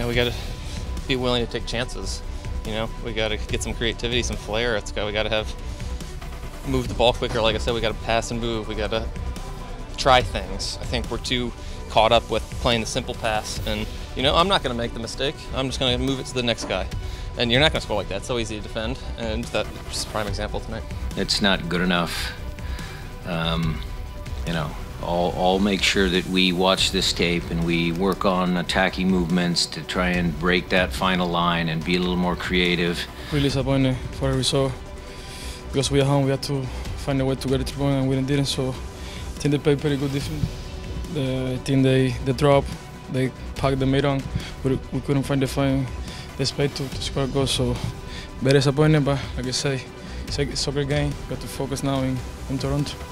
you know, we gotta be willing to take chances. You know, we gotta get some creativity, some flair. We gotta have move the ball quicker. Like I said, we gotta pass and move. We gotta try things. I think we're too caught up with playing the simple pass, and you know, I'm not gonna make the mistake. I'm just gonna move it to the next guy. And you're not gonna score like that. It's so easy to defend, and that's a prime example tonight. It's not good enough. You know, I'll make sure that we watch this tape and we work on attacking movements to try and break that final line and be a little more creative. Really disappointed for what we saw, because we at home, we had to find a way to get a 3-point and we didn't. So I think they played pretty good defense. I think they dropped, they packed the mid on, but we couldn't find the fine space to score a goal. So very disappointed, but like I say, it's a soccer game. We have to focus now in Toronto.